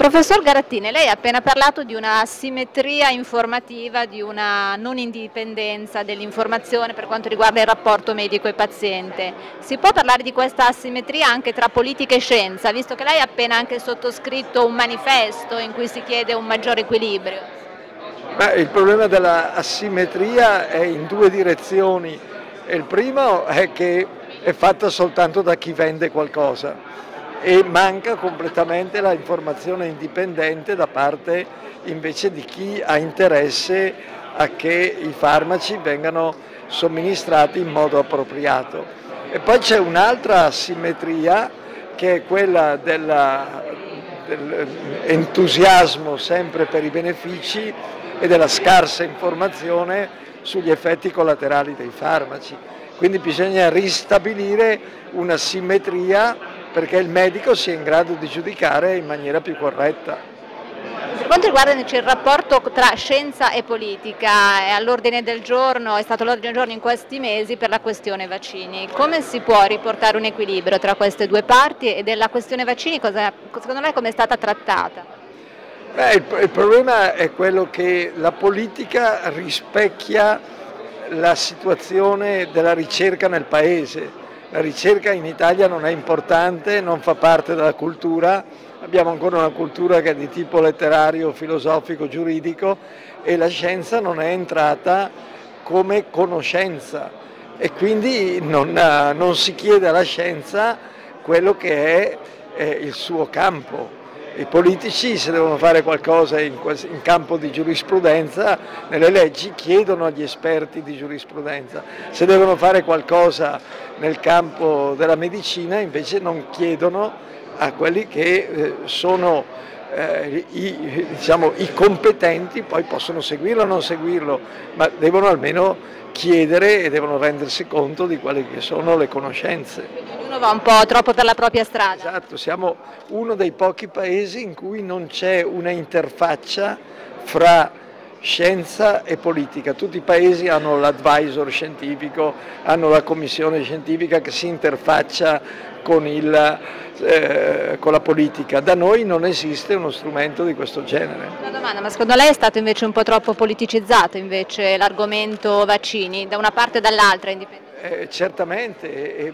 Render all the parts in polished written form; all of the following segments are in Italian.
Professor Garattini, lei ha appena parlato di una asimmetria informativa, di una non indipendenza dell'informazione per quanto riguarda il rapporto medico e paziente. Si può parlare di questa asimmetria anche tra politica e scienza, visto che lei ha appena anche sottoscritto un manifesto in cui si chiede un maggiore equilibrio? Beh, il problema della asimmetria è in due direzioni. Il primo è che è fatta soltanto da chi vende qualcosa e manca completamente la informazione indipendente da parte invece di chi ha interesse a che i farmaci vengano somministrati in modo appropriato. E poi c'è un'altra asimmetria che è quella dell'entusiasmo sempre per i benefici e della scarsa informazione sugli effetti collaterali dei farmaci. Quindi bisogna ristabilire una simmetria perché il medico sia in grado di giudicare in maniera più corretta. Per quanto riguarda il rapporto tra scienza e politica, è all'ordine del giorno, è stato all'ordine del giorno in questi mesi per la questione vaccini. Come si può riportare un equilibrio tra queste due parti e della questione vaccini, secondo lei come è stata trattata? Beh, il problema è quello che la politica rispecchia la situazione della ricerca nel Paese. La ricerca in Italia non è importante, non fa parte della cultura, abbiamo ancora una cultura che è di tipo letterario, filosofico, giuridico e la scienza non è entrata come conoscenza e quindi non si chiede alla scienza quello che è il suo campo. I politici, se devono fare qualcosa in campo di giurisprudenza, nelle leggi chiedono agli esperti di giurisprudenza, se devono fare qualcosa nel campo della medicina invece non chiedono a quelli che sono i competenti, poi possono seguirlo o non seguirlo, ma devono almeno chiedere e devono rendersi conto di quelle che sono le conoscenze. Uno va un po' troppo per la propria strada. Esatto, siamo uno dei pochi paesi in cui non c'è una interfaccia fra scienza e politica. Tutti i paesi hanno l'advisor scientifico, hanno la commissione scientifica che si interfaccia con la politica. Da noi non esiste uno strumento di questo genere. Una domanda, ma secondo lei è stato invece un po' troppo politicizzato invece l'argomento vaccini, da una parte e dall'altra indipendentemente? Certamente,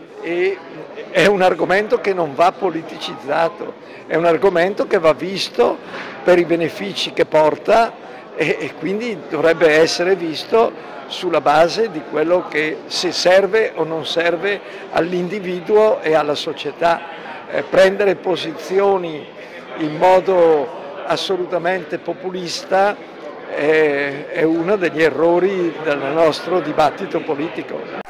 è un argomento che non va politicizzato, è un argomento che va visto per i benefici che porta e quindi dovrebbe essere visto sulla base di quello che se serve o non serve all'individuo e alla società. Prendere posizioni in modo assolutamente populista è uno degli errori del nostro dibattito politico.